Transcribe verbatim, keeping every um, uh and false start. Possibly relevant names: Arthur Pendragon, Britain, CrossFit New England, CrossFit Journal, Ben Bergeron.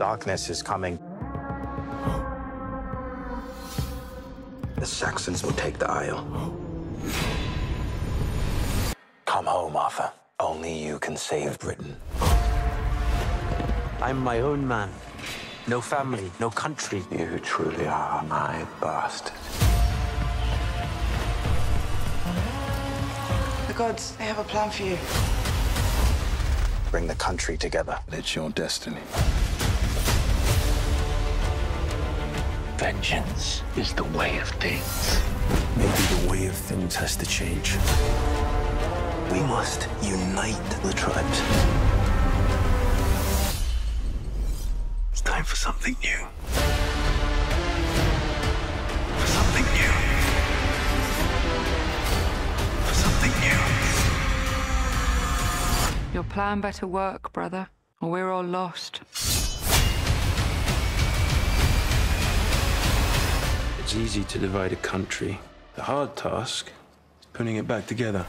Darkness is coming. The Saxons will take the Isle. Come home, Arthur. Only you can save Britain. I'm my own man. No family, no country. You truly are my bastard. The gods, they have a plan for you. Bring the country together. It's your destiny. Vengeance is the way of things. Maybe the way of things has to change. We must unite the tribes. It's time for something new. For something new. For something new. Your plan better work, brother, or we're all lost. It's easy to divide a country. The hard task is putting it back together.